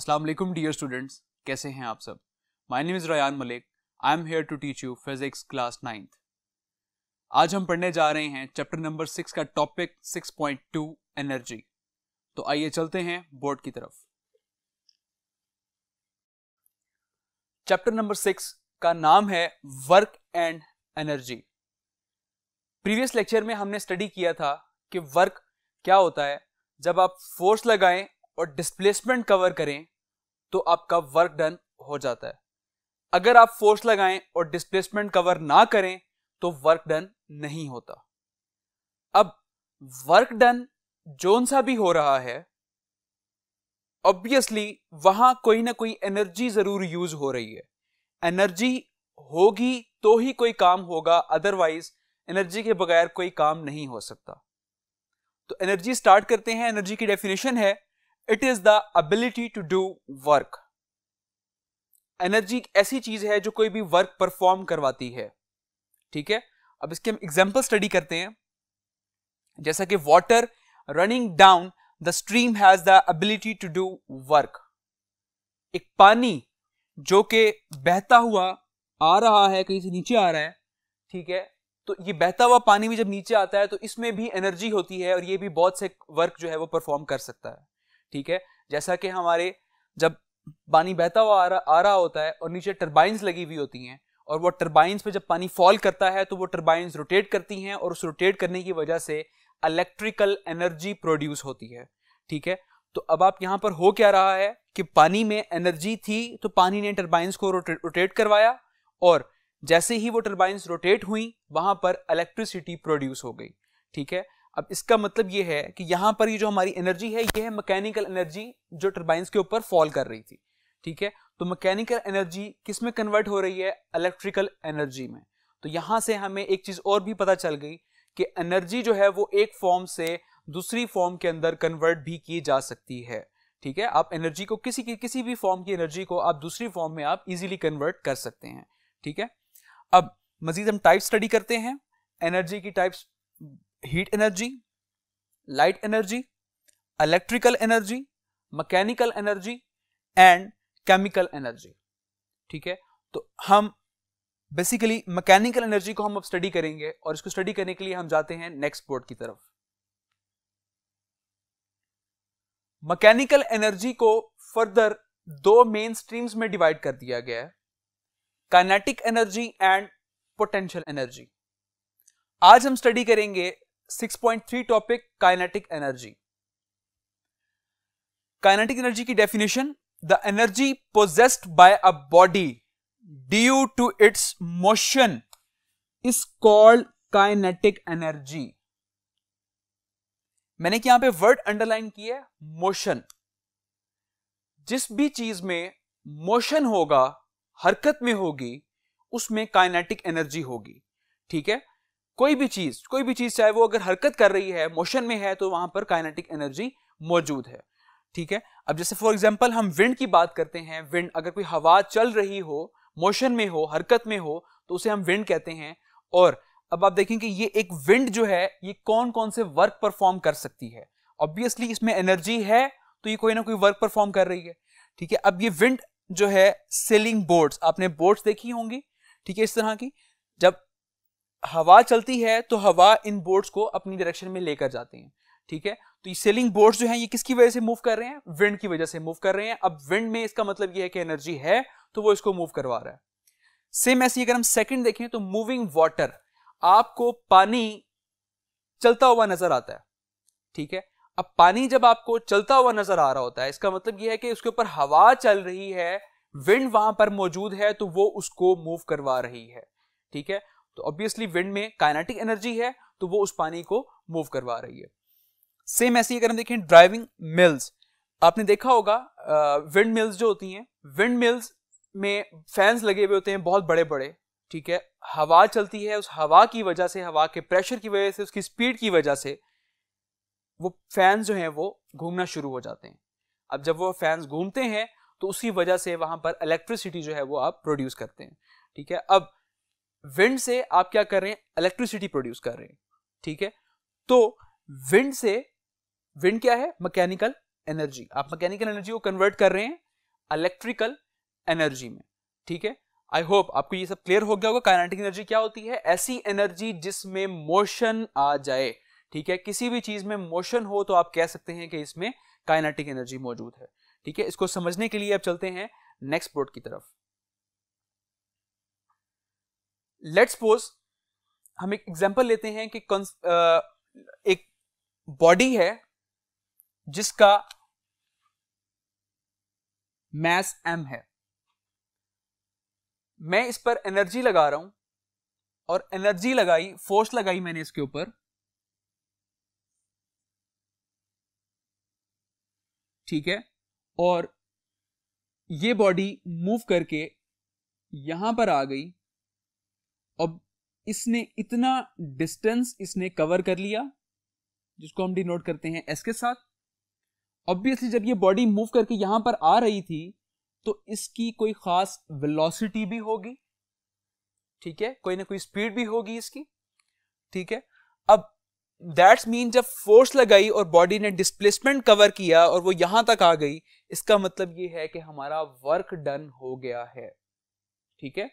अस्सलाम वालेकुम dear students, कैसे हैं आप सब। My name is Ryan Malik, I am here to teach you physics class 9th। आज हम पढ़ने जा रहे हैं चैप्टर नंबर 6 का टॉपिक 6.2 एनर्जी। तो आइए चलते हैं बोर्ड की तरफ। चैप्टर नंबर 6 का नाम है work and energy. Previous lecture में हमने स्टडी किया था कि वर्क क्या होता है। जब आप फोर्स लगाएं और डिस्प्लेसमेंट कवर करें तो आपका वर्क डन हो जाता है। अगर आप फोर्स लगाएं और डिस्प्लेसमेंट कवर ना करें तो वर्क डन नहीं होता। अब वर्क डन जोन सा भी हो रहा है, ऑब्वियसली वहां कोई ना कोई एनर्जी जरूर यूज हो रही है। एनर्जी होगी तो ही कोई काम होगा, अदरवाइज एनर्जी के बगैर कोई काम नहीं हो सकता। तो एनर्जी स्टार्ट करते हैं। एनर्जी की डेफिनेशन है it is the ability to do work. Energy एक ऐसी चीज है जो कोई भी वर्क परफॉर्म करवाती है, ठीक है। अब इसके हम एग्जांपल स्टडी करते हैं, जैसा कि water running down the stream has the ability to do work. एक पानी जो कि बहता हुआ आ रहा है, कहीं से नीचे आ रहा है, ठीक है। तो ये बहता हुआ पानी भी जब नीचे आता है तो इसमें भी एनर्जी होती है और ये भी बहुत से वर्क जो है वो परफॉर्म कर सकता है, ठीक है। जैसा कि हमारे जब पानी बहता हुआ आ रहा होता है और नीचे टर्बाइंस लगी हुई होती हैं और वो टर्बाइंस पे जब पानी फॉल करता है तो वो टर्बाइंस रोटेट करती हैं और उस रोटेट करने की वजह से इलेक्ट्रिकल एनर्जी प्रोड्यूस होती है, ठीक है। तो अब आप यहाँ पर हो क्या रहा है कि पानी में एनर्जी थी तो पानी ने टर्बाइंस को रोटेट करवाया और जैसे ही वो टर्बाइंस रोटेट हुई वहां पर इलेक्ट्रिसिटी प्रोड्यूस हो गई, ठीक है। अब इसका मतलब ये है कि यहाँ पर ये जो हमारी एनर्जी है ये है मैकेनिकल एनर्जी जो टर्बाइंस के ऊपर फॉल कर रही थी, ठीक है। तो मैकेनिकल एनर्जी किस में कन्वर्ट हो रही है? इलेक्ट्रिकल एनर्जी में। तो यहाँ से हमें एक चीज और भी पता चल गई कि एनर्जी जो है वो एक फॉर्म से दूसरी फॉर्म के अंदर कन्वर्ट भी की जा सकती है, ठीक है। आप एनर्जी को किसी भी फॉर्म की एनर्जी को आप दूसरी फॉर्म में आप इजिली कन्वर्ट कर सकते हैं, ठीक है। अब मजीद हम टाइप स्टडी करते हैं एनर्जी की। Types heat energy, light energy, electrical energy, mechanical energy and chemical energy, ठीक है। तो हम बेसिकली मैकेनिकल एनर्जी को हम अब स्टडी करेंगे और इसको स्टडी करने के लिए हम जाते हैं नेक्स्ट बोर्ड की तरफ। मैकेनिकल एनर्जी को फर्दर दो मेन स्ट्रीम्स में डिवाइड कर दिया गया है, kinetic energy and potential energy. आज हम स्टडी करेंगे 6.3 topic kinetic energy. Kinetic energy की definition the energy possessed by a body due to its motion is called kinetic energy. मैंने यहां पे वर्ड अंडरलाइन किया है मोशन। जिस भी चीज में मोशन होगा, हरकत में होगी, उसमें काइनेटिक एनर्जी होगी, ठीक है। कोई भी चीज चाहे वो अगर हरकत कर रही है, मोशन में है, तो वहां पर काइनेटिक एनर्जी मौजूद है, ठीक है। अब जैसे फॉर एग्जांपल हम विंड की बात करते हैं। विंड, अगर कोई हवा चल रही हो, मोशन में हो, हरकत में हो, तो उसे हम विंड कहते हैं। और अब आप देखें कि ये एक विंड जो है ये कौन कौन से वर्क परफॉर्म कर सकती है। ऑब्वियसली इसमें एनर्जी है तो ये कोई ना कोई वर्क परफॉर्म कर रही है, ठीक है। अब ये विंड जो है सेलिंग बोट्स, आपने बोट्स देखी होंगी, ठीक है। इस तरह की जब हवा चलती है तो हवा इन बोट्स को अपनी डायरेक्शन में लेकर जाती है, ठीक है। तो ये सेलिंग बोट्स जो हैं ये किसकी वजह से मूव कर रहे हैं? विंड की वजह से मूव कर रहे हैं। अब विंड में इसका मतलब ये है कि एनर्जी है तो वो इसको मूव करवा रहा है। सेम ऐसी अगर हम सेकंड देखें तो मूविंग वाटर, आपको पानी चलता हुआ नजर आता है, ठीक है। अब पानी जब आपको चलता हुआ नजर आ रहा होता है इसका मतलब यह है कि उसके ऊपर हवा चल रही है, विंड वहां पर मौजूद है तो वो उसको मूव करवा रही है, ठीक है। तो ऑब्वियसली विंड में काइनेटिक एनर्जी है तो वो उस पानी को मूव करवा रही है। सेम ऐसी अगर हम देखें ड्राइविंग मिल्स, आपने देखा होगा विंड मिल्स जो होती हैं, विंड मिल्स में फैंस लगे हुए होते हैं बहुत बड़े बड़े, ठीक है। हवा चलती है, उस हवा की वजह से, हवा के प्रेशर की वजह से, उसकी स्पीड की वजह से वो फैंस जो हैं वो घूमना शुरू हो जाते हैं। अब जब वो फैंस घूमते हैं तो उसी वजह से वहां पर इलेक्ट्रिसिटी जो है वो आप प्रोड्यूस करते हैं, ठीक है। अब विंड से आप क्या कर रहे हैं? इलेक्ट्रिसिटी प्रोड्यूस कर रहे हैं, ठीक है। तो विंड क्या है? Mechanical energy. आप मैकेनिकल एनर्जी को कन्वर्ट कर रहे हैं इलेक्ट्रिकल एनर्जी में। ठीक है, आई होप आपको ये सब क्लियर हो गया होगा। काइनेटिक एनर्जी क्या होती है? ऐसी एनर्जी जिसमें मोशन आ जाए। ठीक है, किसी भी चीज में मोशन हो तो आप कह सकते हैं कि इसमें काइनेटिक एनर्जी मौजूद है। ठीक है, इसको समझने के लिए आप चलते हैं नेक्स्ट बोर्ड की तरफ। लेट्स सपोज हम एक एग्जांपल लेते हैं कि एक बॉडी है जिसका मास m है। मैं इस पर एनर्जी लगा रहा हूं और एनर्जी लगाई, फोर्स लगाई मैंने इसके ऊपर। ठीक है, और ये बॉडी मूव करके यहां पर आ गई और इसने इतना डिस्टेंस इसने कवर कर लिया, जिसको हम डिनोट करते हैं s के साथ। ऑब्वियसली जब ये बॉडी मूव करके यहां पर आ रही थी तो इसकी कोई खास वेलोसिटी भी होगी। ठीक है, कोई ना कोई स्पीड भी होगी इसकी। ठीक है, अब दैट्स मीन जब फोर्स लगाई और बॉडी ने डिस्प्लेसमेंट कवर किया और वो यहां तक आ गई, इसका मतलब ये है कि हमारा वर्क डन हो गया है। ठीक है,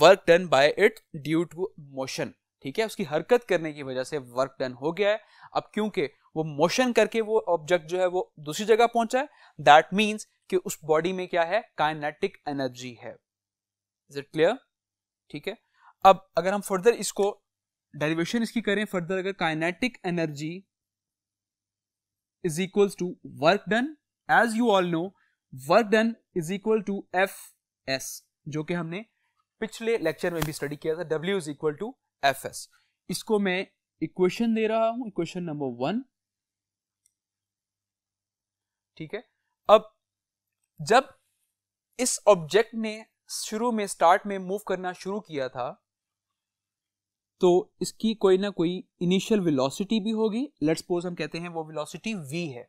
work done by it due to motion. ठीक है, उसकी हरकत करने की वजह से वर्क डन हो गया है। अब क्योंकि वो मोशन करके वो ऑब्जेक्ट जो है वो दूसरी जगह पहुंचा है, दैट मीन्स कि उस बॉडी में क्या है? काइनेटिक एनर्जी है। Is it clear? ठीक है, अब अगर हम फर्दर इसको डेरिवेशन इसकी करें फर्दर, अगर kinetic energy is equals to work done, as you all know work done is equal to F S, जो कि हमने पिछले लेक्चर में भी स्टडी किया था। W is equal to F S. इसको मैं इक्वेशन दे रहा हूं, इक्वेशन नंबर 1। ठीक है, अब जब इस ऑब्जेक्ट ने शुरू में स्टार्ट में मूव करना शुरू किया था तो इसकी कोई ना कोई इनिशियल वेलोसिटी भी होगी। लेट्स सपोज हम कहते हैं वो वेलोसिटी v है।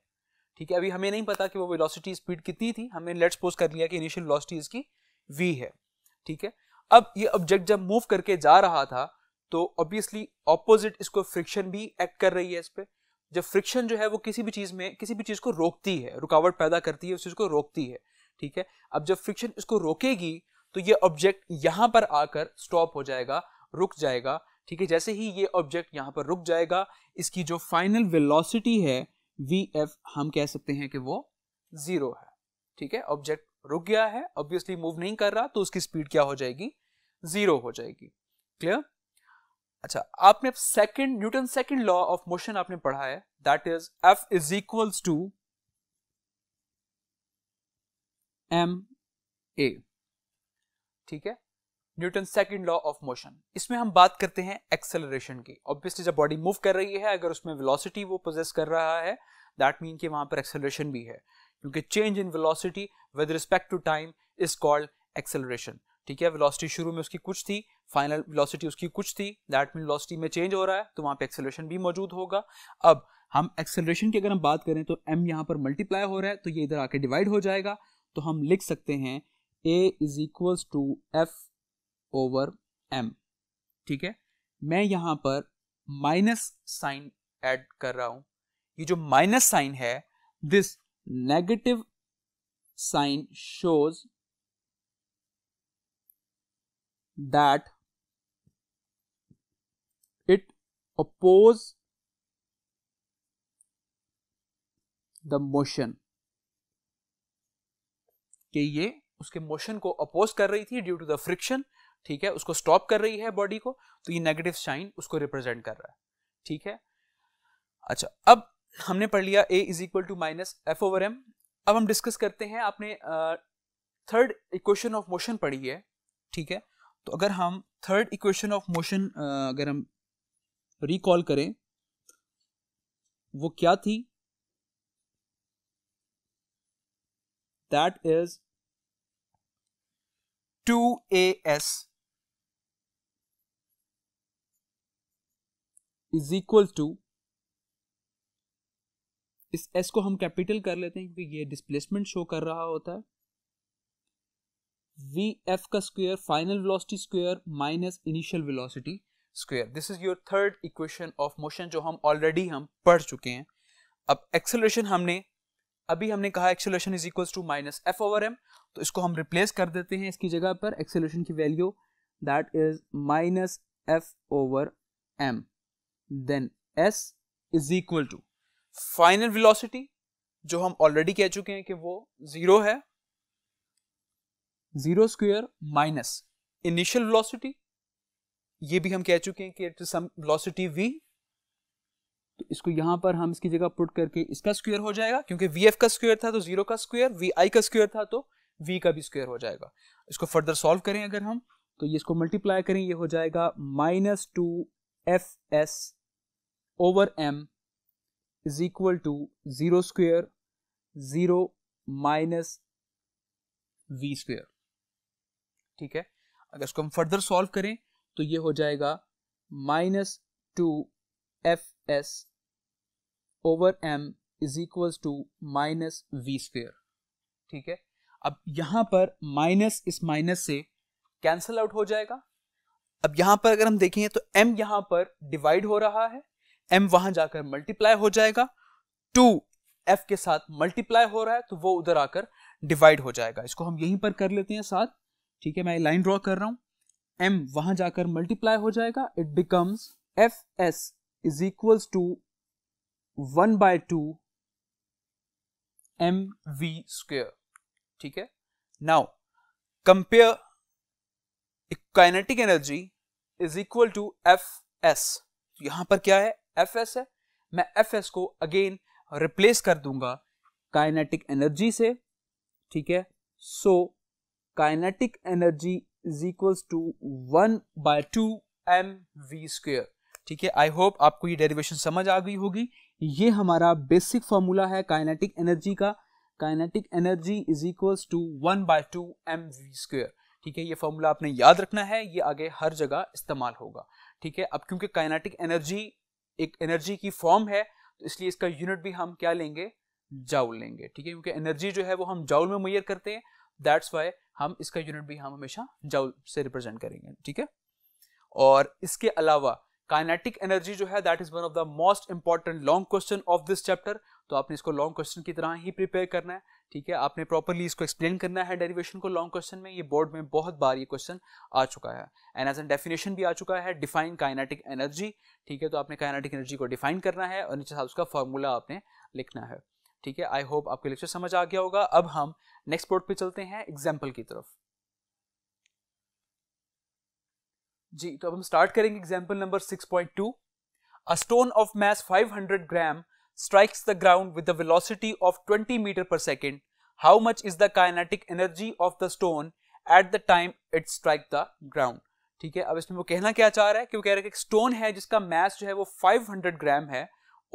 ठीक है, अभी हमें नहीं पता कि वो वेलोसिटी स्पीड कितनी थी, हमने लेट्स सपोज कर लिया कि इनिशियल वेलोसिटी इसकी v है। ठीक है, अब ये ऑब्जेक्ट जब मूव करके जा रहा था तो ऑब्वियसली ऑपोजिट इसको फ्रिक्शन भी एक्ट कर रही है इस पर। जब फ्रिक्शन जो है वो किसी भी चीज को रोकती है, रुकावट पैदा करती है, उस चीज को रोकती है। ठीक है, अब जब फ्रिक्शन इसको रोकेगी तो ये ऑब्जेक्ट यहां पर आकर स्टॉप हो जाएगा, रुक जाएगा। ठीक है, जैसे ही ये ऑब्जेक्ट यहां पर रुक जाएगा, इसकी जो फाइनल वेलोसिटी है vf, हम कह सकते हैं कि वो 0 है। ठीक है, ऑब्जेक्ट रुक गया है, ऑब्वियसली मूव नहीं कर रहा, तो उसकी स्पीड क्या हो जाएगी? 0 हो जाएगी। क्लियर? अच्छा, आपने second Newton second law of motion आपने पढ़ा है, that is F is equals to M A. ठीक है, Newton second law of motion. इसमें हम बात करते हैं एक्सेलरेशन की। ऑब्वियसली जब बॉडी मूव कर रही है, अगर उसमें वेलोसिटी वो पोजेस कर रहा है, दैट मीन कि वहां पर एक्सेलरेशन भी है, क्योंकि change in velocity with respect to time is called acceleration. ठीक है, वेलोसिटी शुरू में उसकी कुछ थी, फाइनल वेलोसिटी उसकी कुछ थी, दैट मीन वेलोसिटी में चेंज हो रहा है तो वहां पे एक्सेलरेशन भी मौजूद होगा। अब हम एक्सेलरेशन की अगर हम बात करें तो m यहां पर मल्टीप्लाई हो रहा है तो ये इधर आके डिवाइड हो जाएगा, तो हम लिख सकते हैं a is equals to F over m। ठीक है, मैं यहां पर माइनस साइन ऐड कर रहा हूं। ये जो माइनस साइन है, this negative sign shows that it opposes the motion, कि ये उसके मोशन को अपोज कर रही थी ड्यू टू द फ्रिक्शन। ठीक है, उसको स्टॉप कर रही है बॉडी को, तो ये नेगेटिव साइन उसको रिप्रेजेंट कर रहा है। ठीक है, अच्छा, अब हमने पढ़ लिया a is equal to minus F over M. अब हम डिस्कस करते हैं, आपने थर्ड इक्वेशन ऑफ मोशन पढ़ी है। ठीक है, तो अगर हम थर्ड इक्वेशन ऑफ मोशन अगर हम रिकॉल करें, वो क्या थी? That is 2as is equal to, इस s को हम कैपिटल कर लेते हैं क्योंकि ये डिस्प्लेसमेंट शो कर रहा होता है, vf का square, final velocity square minus initial velocity square. This is your third equation of motion, जो हम ऑलरेडी हम पढ़ चुके हैं। अब एक्सेलरेशन हमने कहा acceleration is equals to minus F over M, तो इसको हम रिप्लेस कर देते हैं, इसकी जगह पर एक्सेलरेशन की value that is minus F over M, then S is equal to final velocity जो हम ऑलरेडी कह चुके हैं कि वो जीरो है, zero square minus initial velocity, ये भी हम कह चुके हैं कि it is some velocity V, तो इसको यहां पर हम इसकी जगह पुट करके इसका स्क्वायर हो जाएगा, क्योंकि वी एफ का स्क्वायर था तो जीरो का स्क्वायर, वी आई का स्क्वायर था तो वी का भी स्क्वायर हो जाएगा। इसको फर्दर सॉल्व करें अगर हम तो ये इसको मल्टीप्लाई करें, ये हो जाएगा minus two F S over M is equal to zero square zero minus V square. ठीक है, अगर इसको हम फर्दर सॉल्व करें तो ये हो जाएगा minus two F S over M is equal to minus V square. ठीक है, अब यहां पर माइनस इस माइनस से कैंसल आउट हो जाएगा। अब यहां पर अगर हम देखें तो m यहां पर डिवाइड हो रहा है, m वहां जाकर मल्टीप्लाई हो जाएगा, 2f के साथ मल्टीप्लाई हो रहा है तो वो उधर आकर डिवाइड हो जाएगा। इसको हम यहीं पर कर लेते हैं साथ। ठीक है, मैं लाइन ड्रॉ कर रहा हूं, m वहां जाकर मल्टीप्लाई हो जाएगा, it becomes F S is equals to 1/2 M V square. ठीक है, now compare kinetic energy is equal to F S, यहां पर क्या है एफ एस है, मैं एफ एस को अगेन रिप्लेस कर दूंगा काइनेटिक एनर्जी से। ठीक है, so kinetic energy is equal to 1/2 M V square. ठीक है, आई होप आपको ये डेरिवेशन समझ आ गई होगी। ये हमारा बेसिक फॉर्मूला है काइनेटिक एनर्जी का, kinetic energy is equal to 1/2 M V square. ठीक है, ये फॉर्मूला आपने याद रखना है, ये आगे हर जगह इस्तेमाल होगा। ठीक है, अब क्योंकि काइनेटिक एनर्जी एक एनर्जी की फॉर्म है तो इसलिए इसका यूनिट भी हम क्या लेंगे, जाउल लेंगे। ठीक है, क्योंकि एनर्जी जो है वो हम जाउल में मेजर करते हैं, दैट्स वाई हम इसका यूनिट भी हम हमेशा जाउल से रिप्रेजेंट करेंगे। ठीक है, और इसके अलावा काइनेटिक एनर्जी जो है that is one of the most important long question of this chapter, तो आपने इसको लॉन्ग क्वेश्चन की तरह ही प्रिपेयर करना है। ठीक है, आपने प्रॉपर्ली इसको एक्सप्लेन करना है डेरिवेशन को लॉन्ग क्वेश्चन में, ये बोर्ड में बहुत बार ये क्वेश्चन आ चुका है, एंड एज एन डेफिनेशन भी आ चुका है, डिफाइन काइनेटिक एनर्जी। ठीक है, तो आपने काइनेटिक एनर्जी को डिफाइन करना है और नीचे साथ उसका फॉर्मूला आपने लिखना है। ठीक है, आई होप आपको लेक्चर समझ आ गया होगा। अब हम नेक्स्ट बोर्ड पे चलते हैं एग्जाम्पल की तरफ। जी, तो अब हम स्टार्ट करेंगे example number 6.2। A stone of mass 500 gram strikes the ground with a velocity of 20 meter per second. How much is the kinetic energy of the stone at the time it strike the ground? ठीक है, अब इसमें वो कहना क्या चाह रहा है कि वो कह रहा है कि एक स्टोन है जिसका मास जो है वो 500 ग्राम है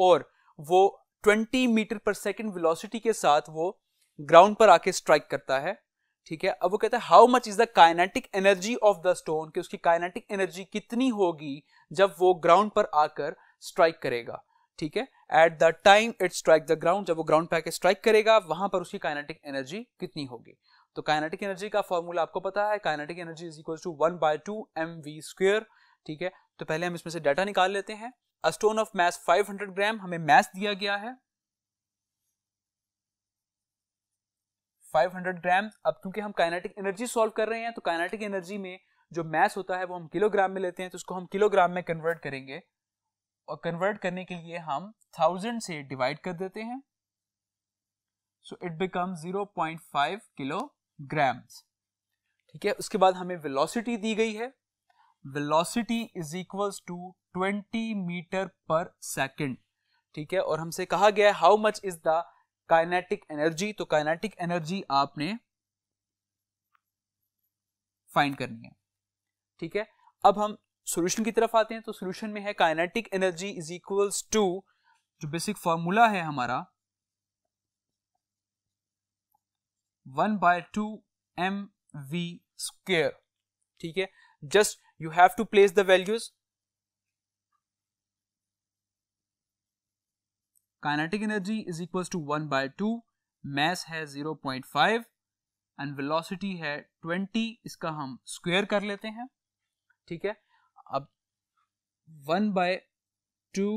और वो 20 मीटर पर सेकेंड वेलोसिटी के साथ वो ग्राउंड पर आके स्ट्राइक करता है। ठीक है, अब वो कहता है how much is the kinetic energy of the stone, कि उसकी काइनेटिक एनर्जी कितनी होगी जब वो ग्राउंड पर आकर स्ट्राइक करेगा। ठीक है, at the time it strike the ground, जब वो ग्राउंड पे आके स्ट्राइक करेगा वहां पर उसकी काइनेटिक एनर्जी कितनी होगी। तो काइनेटिक एनर्जी का फॉर्मूला आपको पता है, kinetic energy is equal to 1/2 M V square. ठीक है, तो पहले हम इसमें से डाटा निकाल लेते हैं। अ स्टोन ऑफ मास 500 ग्राम, हमें मास दिया गया है 500 ग्राम। अब क्योंकि हम काइनेटिक एनर्जी सॉल्व कर रहे हैं तो काइनेटिक एनर्जी में जो मास होता है वो हम किलोग्राम में लेते हैं, तो उसको हम किलोग्राम में कन्वर्ट करेंगे और कन्वर्ट करने के लिए हम 1000 से डिवाइड कर देते हैं, सो इट बिकम 0.5 किलोग्राम। ठीक है, उसके बाद हमें वेलोसिटी दी गई है, velocity is equals to 20 meter per second. ठीक है, और हमसे कहा गया है how much is the kinetic energy, तो काइनेटिक एनर्जी आपने फाइंड करनी है। ठीक है, अब हम सॉल्यूशन की तरफ आते हैं, तो सॉल्यूशन में है kinetic energy is equals to, जो बेसिक फॉर्मूला है हमारा 1/2 एम वी स्क्वायर। ठीक है, just you have to place the values, kinetic energy is equals to 1/2, mass है 0.5 एंड वेलोसिटी है 20, इसका हम स्क्वायर कर लेते हैं। ठीक है, अब 1/2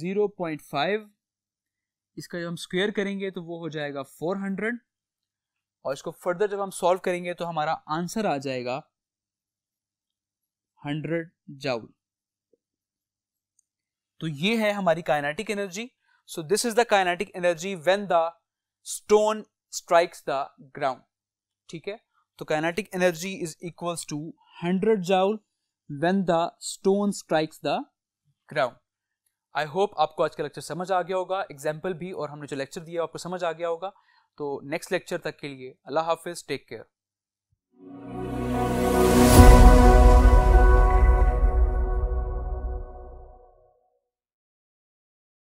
0.5 इसका जब हम स्क्वायर करेंगे तो वो हो जाएगा 400 और इसको फर्दर जब हम सॉल्व करेंगे तो हमारा आंसर आ जाएगा 100 जूल। तो ये है हमारी kinetic energy. So this is the kinetic energy when the stone strikes the ground. ठीक है, तो kinetic energy is equals to 100 joule when the stone strikes the ground. I hope आपको आज का लेक्चर समझ आ गया होगा, एग्जाम्पल भी और हमने जो लेक्चर दिया आपको समझ आ गया होगा। तो नेक्स्ट लेक्चर तक के लिए अल्लाह हाफिज, टेक केयर।